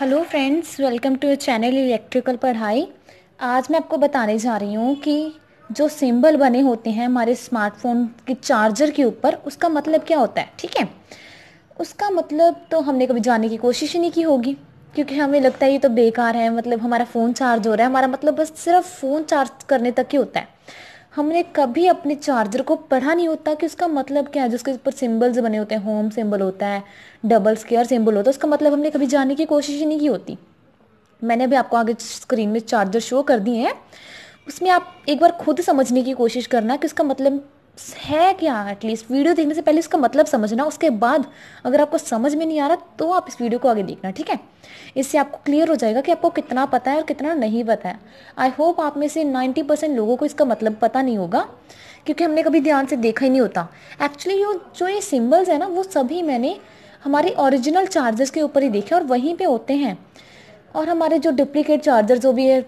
Hello friends, welcome to channel electrical पढ़ाई। आज मैं आपको बताने जा रही हूँ कि जो सिंबल बने होते हैं हमारे स्मार्टफोन के चार्जर के ऊपर, उसका मतलब क्या होता है। ठीक है, उसका मतलब तो हमने कभी जानने की कोशिश ही नहीं की होगी, क्योंकि हमें लगता है ये तो बेकार है। मतलब हमारा फ़ोन चार्ज हो रहा है, हमारा मतलब बस सिर्फ फ़ोन चार्ज करने तक ही होता है। हमने कभी अपने चार्जर को पढ़ा नहीं होता कि उसका मतलब क्या है। जिसके ऊपर सिंबल्स बने होते हैं, होम सिंबल होता है, डबल स्क्वायर सिंबल होता है, उसका मतलब हमने कभी जानने की कोशिश ही नहीं की होती। मैंने अभी आपको आगे स्क्रीन में चार्जर शो कर दिए हैं, उसमें आप एक बार खुद समझने की कोशिश करना कि उसका मतलब है क्या। एटलीस्ट वीडियो देखने से पहले उसका मतलब समझना, उसके बाद अगर आपको समझ में नहीं आ रहा तो आप इस वीडियो को आगे देखना। ठीक है, इससे आपको क्लियर हो जाएगा कि आपको कितना पता है और कितना नहीं पता है। आई होप आप में से 90% लोगों को इसका मतलब पता नहीं होगा, क्योंकि हमने कभी ध्यान से देखा ही नहीं होता। एक्चुअली जो ये सिम्बल्स हैं ना, वो सभी मैंने हमारे ओरिजिनल चार्जर्स के ऊपर ही देखे और वहीं पर होते हैं। और हमारे जो डुप्लीकेट चार्जर जो भी है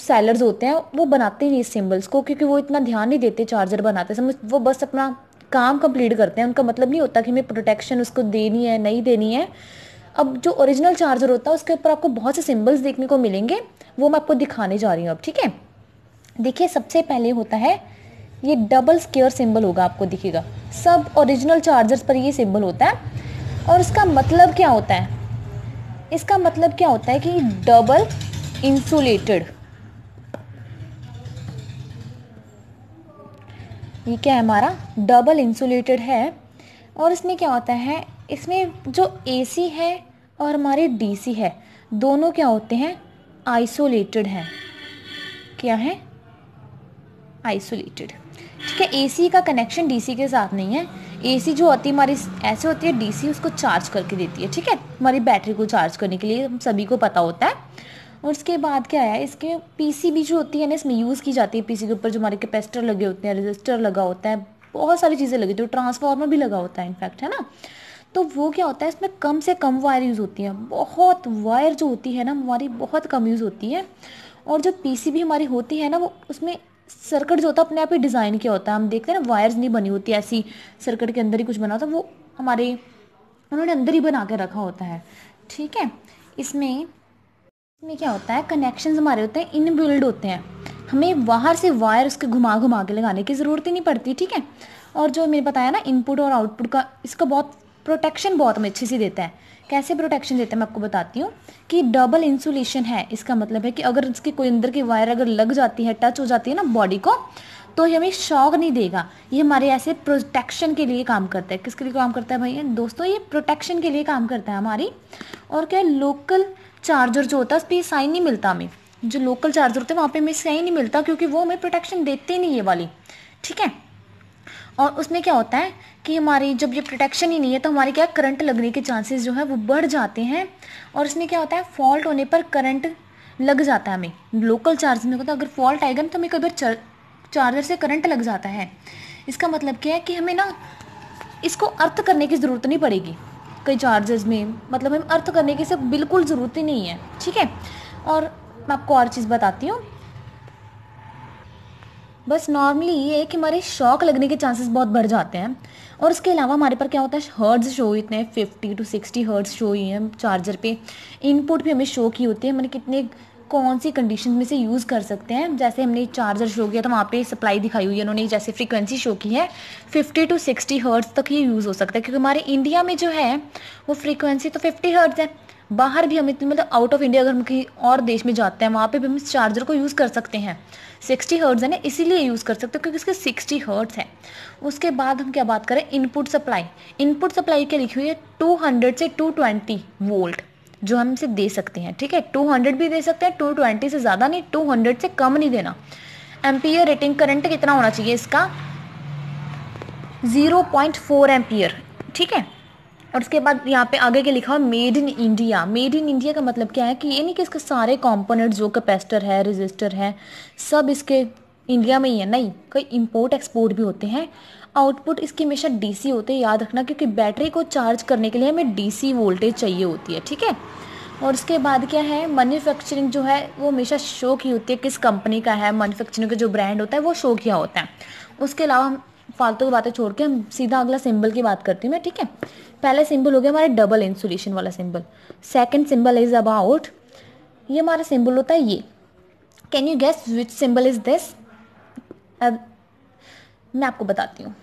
सेलर्स होते हैं, वो बनाते नहीं इस सिम्बल्स को, क्योंकि वो इतना ध्यान नहीं देते चार्जर बनाते समय। वो बस अपना काम कंप्लीट करते हैं, उनका मतलब नहीं होता कि हमें प्रोटेक्शन उसको देनी है नहीं देनी है। अब जो ओरिजिनल चार्जर होता है उसके ऊपर आपको बहुत से सिम्बल्स देखने को मिलेंगे, वो मैं आपको दिखाने जा रही हूँ अब। ठीक है, देखिए सबसे पहले होता है ये डबल स्क्वायर सिम्बल होगा, आपको दिखेगा सब ओरिजिनल चार्जर्स पर ये सिम्बल होता है। और इसका मतलब क्या होता है, इसका मतलब क्या होता है कि डबल इंसुलेटेड। ये क्या है हमारा, डबल इंसुलेटेड है। और इसमें क्या होता है, इसमें जो एसी है और हमारी डीसी है, दोनों क्या होते हैं, आइसोलेटेड हैं। क्या है, आइसोलेटेड। ठीक है, एसी का कनेक्शन डीसी के साथ नहीं है। एसी जो होती है हमारी ऐसे होती है, डीसी उसको चार्ज करके देती है। ठीक है, हमारी बैटरी को चार्ज करने के लिए, हम सभी को पता होता है। और उसके बाद क्या है, इसके पीसीबी जो होती है ना, इसमें यूज़ की जाती है। पीसी के ऊपर जो हमारे कैपेसिटर लगे होते हैं, रेजिस्टर लगा होता है, बहुत सारी चीज़ें लगी होती है, ट्रांसफार्मर भी लगा होता है इनफैक्ट, है ना। तो वो क्या होता है, इसमें कम से कम वायर यूज़ होती है। बहुत वायर जो होती है ना हमारी, बहुत कम यूज़ होती है। और जो पीसीबी हमारी होती है ना, वो उसमें सर्किट जो होता है अपने आप ही डिज़ाइन किया होता है। हम देखते हैं ना, वायर्स नहीं बनी होती ऐसी, सर्किट के अंदर ही कुछ बना होता है, वो हमारे उन्होंने अंदर ही बना के रखा होता है। ठीक है, इसमें क्या होता है, कनेक्शंस हमारे होते हैं इनबिल्ड होते हैं, हमें बाहर से वायर उसके घुमा घुमा के लगाने की ज़रूरत ही नहीं पड़ती। ठीक है, और जो मैंने बताया ना इनपुट और आउटपुट का, इसका बहुत प्रोटेक्शन बहुत हमें अच्छे से देता है। कैसे प्रोटेक्शन देता है मैं आपको बताती हूँ कि डबल इंसुलेशन है, इसका मतलब है कि अगर इसके कोई अंदर की वायर अगर लग जाती है, टच हो जाती है ना बॉडी को, तो ये हमें शॉक नहीं देगा। ये हमारे ऐसे प्रोटेक्शन के लिए काम करता है। किसके लिए काम करता है भैया दोस्तों, ये प्रोटेक्शन के लिए काम करता है हमारी। और क्या, लोकल चार्जर जो होता है उस पर साइन नहीं मिलता हमें, जो लोकल चार्जर होते हैं वहाँ पे हमें साइन नहीं मिलता, क्योंकि वो हमें प्रोटेक्शन देते नहीं ये वाली। ठीक है, और उसमें क्या होता है कि हमारी जब ये प्रोटेक्शन ही नहीं है तो हमारे क्या, करंट लगने के चांसेस जो है वो बढ़ जाते हैं। और इसमें क्या होता है, फॉल्ट होने पर करंट लग जाता है हमें। लोकल चार्जर में होता है, अगर फॉल्ट आएगा ना तो हमें कई बार चार्जर से करंट लग जाता है। इसका मतलब क्या है कि हमें ना इसको अर्थ करने की ज़रूरत नहीं पड़ेगी कई चार्जर्स में, मतलब हमें अर्थ करने की सब बिल्कुल ज़रूरत ही नहीं है। ठीक है, और मैं आपको और चीज़ बताती हूँ, बस नॉर्मली ये है कि हमारे शॉक लगने के चांसेस बहुत बढ़ जाते हैं। और उसके अलावा हमारे पर क्या होता है, हर्ट्ज़ शो हुए इतने 50 to 60 हर्ट्ज़ शो हुए हैं चार्जर पे। इनपुट भी हमें शो की होती है, हमारे कितने कौन सी कंडीशन में से यूज़ कर सकते हैं। जैसे हमने चार्जर शो किया तो वहाँ पे सप्लाई दिखाई हुई है उन्होंने, जैसे फ्रीक्वेंसी शो की है 50 टू 60 हर्ट्ज़ तक ये यूज़ हो सकता है, क्योंकि हमारे इंडिया में जो है वो फ्रीक्वेंसी तो 50 हर्ट्ज़ है। बाहर भी हम इतने, मतलब आउट ऑफ इंडिया अगर हम किसी और देश में जाते हैं, वहाँ पे भी हम इस चार्जर को यूज़ कर सकते हैं। 60 हर्ट्ज़ है ना, इसीलिए यूज़ कर सकते हैं क्योंकि इसके 60 हर्ट्ज़ है। उसके बाद हम क्या बात करें, इनपुट सप्लाई। इनपुट सप्लाई क्या लिखी हुई है, 200 से 220 वोल्ट जो हम इसे दे सकते हैं। ठीक है, 200 भी दे सकते हैं, 220 से ज़्यादा नहीं, 200 से कम नहीं देना। एम्पियर रेटिंग, करंट कितना होना चाहिए इसका, 0.4 एम्पियर। ठीक है, और उसके बाद यहाँ पे आगे के लिखा हुआ made in India. Made in India का मतलब क्या है कि ये नहीं कि इसके सारे कंपोनेंट जो कैपेसिटर है, रेजिस्टर है, सब इसके इंडिया में ही है, नहीं, कई इंपोर्ट एक्सपोर्ट भी होते हैं। आउटपुट इसके हमेशा डीसी होते हैं, याद रखना, क्योंकि बैटरी को चार्ज करने के लिए हमें डीसी वोल्टेज चाहिए होती है। ठीक है, और उसके बाद क्या है, मैन्युफैक्चरिंग जो है वो हमेशा शो की होती है, किस कंपनी का है, मैन्युफैक्चरिंग का जो ब्रांड होता है वो शो किया होता है। उसके अलावा फालतू की बातें छोड़ के हम सीधा अगला सिंबल की बात करती हूँ मैं, ठीक है। पहला सिंबल हो गया हमारा डबल इंसुलेशन वाला symbol. Second symbol is about, ये हमारा सिंबल होता है ये। Can you guess which symbol is this? मैं आपको बताती हूँ।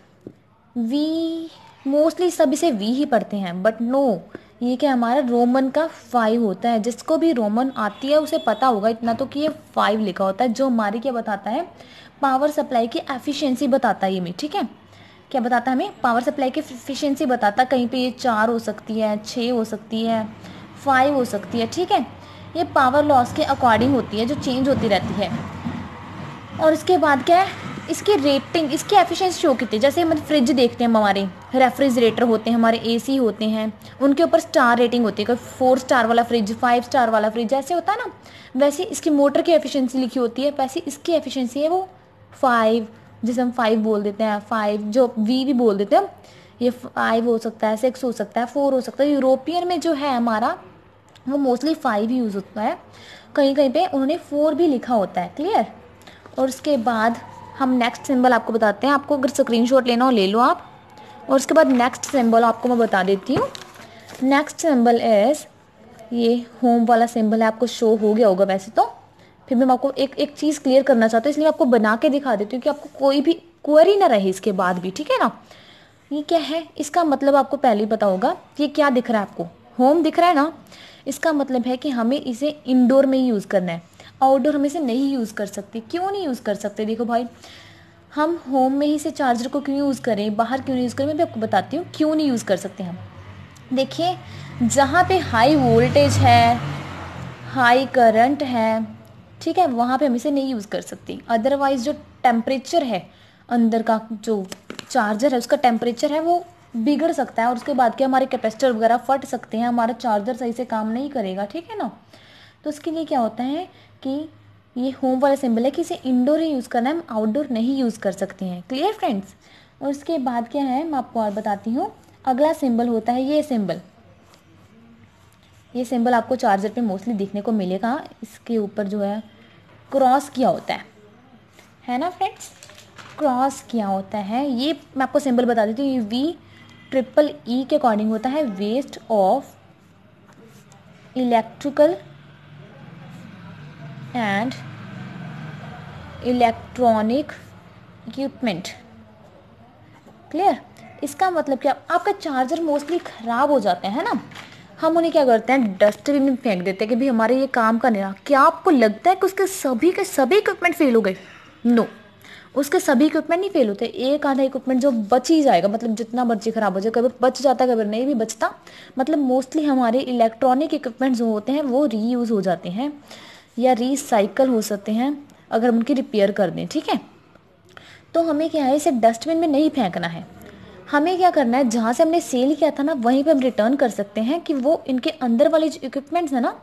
वी, मोस्टली सब इसे वी ही पढ़ते हैं, बट नो, ये क्या हमारा रोमन का 5 होता है। जिसको भी रोमन आती है उसे पता होगा इतना तो कि ये 5 लिखा होता है, जो हमारी क्या बताता है, पावर सप्लाई की एफिशिएंसी बताता है ये में, ठीक है। क्या बताता है हमें? पावर सप्लाई की एफिशिएंसी बताता है। कहीं पे ये 4 हो सकती है, 6 हो सकती है, 5 हो सकती है, ठीक है। ये पावर लॉस के अकॉर्डिंग होती है जो चेंज होती रहती है। और इसके बाद क्या है, इसकी रेटिंग, इसकी एफिशिएंसी शो कितनी, जैसे हम फ्रिज देखते हैं, हमारे रेफ्रिजरेटर होते हैं, हमारे एसी होते हैं, उनके ऊपर स्टार रेटिंग होती है। कोई 4 स्टार वाला फ्रिज, 5 स्टार वाला फ्रिज, ऐसे होता है ना, वैसे इसकी मोटर की एफिशिएंसी लिखी होती है, वैसे इसकी एफिशिएंसी है वो 5, जिसे हम 5 बोल देते हैं, 5 जो वी भी बोल देते हैं, ये 5 हो सकता है, 6 हो सकता है, 4 हो सकता है। यूरोपियन में जो है हमारा वो मोस्टली 5 ही यूज़ होता है, कहीं कहीं पे उन्होंने 4 भी लिखा होता है, क्लियर। और उसके बाद हम नेक्स्ट सिंबल आपको बताते हैं, आपको अगर स्क्रीनशॉट लेना हो ले लो आप। और उसके बाद नेक्स्ट सिंबल आपको मैं बता देती हूँ। नेक्स्ट सिंबल इज़, ये होम वाला सिंबल है, आपको शो हो गया होगा वैसे तो, फिर मैं आपको एक चीज़ क्लियर करना चाहता हूँ, इसलिए आपको बना के दिखा देती हूँ कि आपको कोई भी क्वेरी ना रहे इसके बाद भी, ठीक है ना। ये क्या है, इसका मतलब आपको पहले ही पता होगा। ये क्या दिख रहा है आपको, होम दिख रहा है ना, इसका मतलब है कि हमें इसे इंडोर में ही यूज़ करना है, आउटडोर हम इसे नहीं यूज़ कर सकते। क्यों नहीं यूज़ कर सकते? देखो भाई, हम होम में ही इसे, चार्जर को क्यों यूज़ करें, बाहर क्यों नहीं यूज़ करें, मैं भी आपको बताती हूँ क्यों नहीं यूज़ कर सकते हम। देखिए, जहाँ पे हाई वोल्टेज है, हाई करंट है, ठीक है, वहाँ पे हम इसे नहीं यूज़ कर सकते। अदरवाइज़ जो टेम्परेचर है अंदर का, जो चार्जर है उसका टेम्परेचर है वो बिगड़ सकता है, और उसके बाद के हमारे कैपेसिटर वगैरह फट सकते हैं, हमारा चार्जर सही से काम नहीं करेगा, ठीक है ना। तो उसके लिए क्या होता है कि ये होम वाला सिंबल है कि इसे इंडोर ही यूज़ करना है, हम आउटडोर नहीं यूज़ कर सकते हैं, क्लियर फ्रेंड्स। और उसके बाद क्या है, मैं आपको और बताती हूँ। अगला सिंबल होता है ये सिंबल। ये सिंबल आपको चार्जर पे मोस्टली देखने को मिलेगा, इसके ऊपर जो है क्रॉस किया होता है ना फ्रेंड्स, क्रॉस किया होता है। ये मैं आपको सिंबल बता देती हूँ, ये V EEE के अकॉर्डिंग होता है, waste of electrical and electronic equipment, clear. इसका मतलब क्या, आपका चार्जर मोस्टली ख़राब हो जाते हैं ना, हम उन्हें क्या करते हैं, डस्टबिन में फेंक देते हैं कि भाई हमारे ये काम का नहीं रहा। क्या आपको लगता है कि उसके सभी इक्विपमेंट फेल हो गए? नो, उसके सभी इक्विपमेंट नहीं फेल होते, एक आधा इक्विपमेंट जो बच ही जाएगा, मतलब जितना मर्जी ख़राब हो जाए, कभी बच जाता है, कभी नहीं भी बचता। मतलब मोस्टली हमारे इलेक्ट्रॉनिक इक्विपमेंट जो होते हैं वो रीयूज़ हो जाते हैं या रिसाइकल हो सकते हैं, अगर उनकी रिपेयर कर दें, ठीक है। तो हमें क्या है, इसे डस्टबिन में नहीं फेंकना है, हमें क्या करना है, जहाँ से हमने सेल किया था ना वहीं पे हम रिटर्न कर सकते हैं कि वो इनके अंदर वाले जो इक्विपमेंट्स हैं ना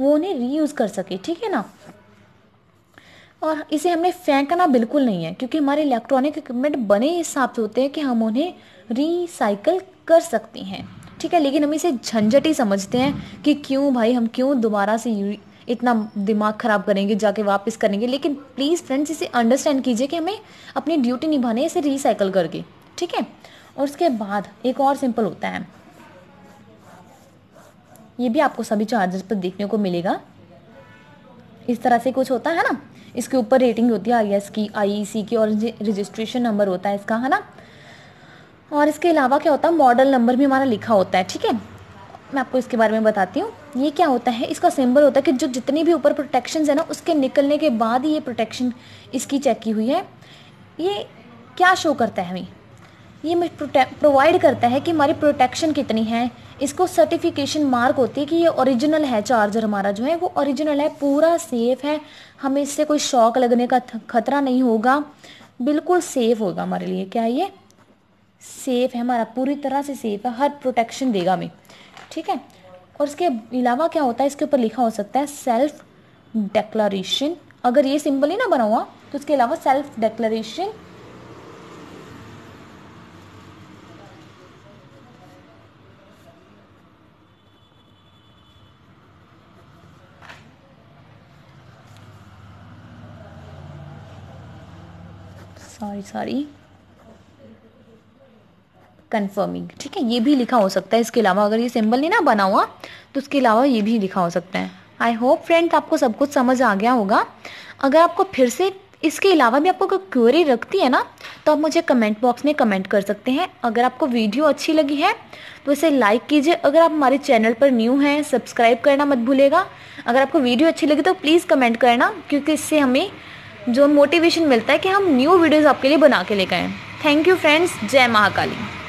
वो उन्हें रीयूज़ कर सके, ठीक है ना। और इसे हमने फेंकना बिल्कुल नहीं है, क्योंकि हमारे इलेक्ट्रॉनिक इक्विपमेंट बने हिसाब से होते हैं कि हम उन्हें रिसाइकल कर सकते हैं, ठीक है। लेकिन हम इसे झंझट ही समझते हैं कि क्यों भाई, हम क्यों दोबारा से इतना दिमाग ख़राब करेंगे, जाके वापस करेंगे। लेकिन प्लीज़ फ्रेंड्स, इसे अंडरस्टैंड कीजिए कि हमें अपनी ड्यूटी निभानी है इसे रिसाइकल करके, ठीक है। और उसके बाद एक और सिंपल होता है, ये भी आपको सभी चार्जर्स पर देखने को मिलेगा, इस तरह से कुछ होता है ना, इसके ऊपर रेटिंग होती है IS की, IEC की, और रजिस्ट्रेशन नंबर होता है इसका, है ना। और इसके अलावा क्या होता है, मॉडल नंबर भी हमारा लिखा होता है, ठीक है। मैं आपको इसके बारे में बताती हूँ। ये क्या होता है, इसका सिंबल होता है कि जो जितनी भी ऊपर प्रोटेक्शंस है ना उसके निकलने के बाद ही ये प्रोटेक्शन इसकी चेक की हुई है। ये क्या शो करता है हमें, ये हमें प्रोवाइड करता है कि हमारी प्रोटेक्शन कितनी है। इसको सर्टिफिकेशन मार्क होती है कि ये ओरिजिनल है, चार्जर हमारा जो है वो ओरिजिनल है, पूरा सेफ़ है, हमें इससे कोई शॉक लगने का खतरा नहीं होगा, बिल्कुल सेफ़ होगा हमारे लिए। क्या है, ये सेफ़ है हमारा, पूरी तरह से सेफ़ है, हर प्रोटेक्शन देगा हमें, ठीक है। और इसके अलावा क्या होता है, इसके ऊपर लिखा हो सकता है सेल्फ डिक्लेरेशन, अगर ये सिंबल ही ना बना हुआ तो इसके अलावा सेल्फ डिक्लेरेशन, सॉरी कन्फर्मिंग। ठीक है, ये भी लिखा हो सकता है। इसके अलावा अगर ये सिंबल नहीं ना बना हुआ तो उसके अलावा ये भी लिखा हो सकता है। आई होप फ्रेंड्स आपको सब कुछ समझ आ गया होगा। अगर आपको फिर से इसके अलावा भी आपको कोई क्वेरी रखती है ना तो आप मुझे कमेंट बॉक्स में कमेंट कर सकते हैं। अगर आपको वीडियो अच्छी लगी है तो इसे लाइक कीजिए। अगर आप हमारे चैनल पर न्यू हैं सब्सक्राइब करना मत भूलिएगा। अगर आपको वीडियो अच्छी लगी तो प्लीज़ कमेंट करना, क्योंकि इससे हमें जो मोटिवेशन मिलता है कि हम न्यू वीडियोज़ आपके लिए बना के लेकर आएँ। थैंक यू फ्रेंड्स, जय महाकाली।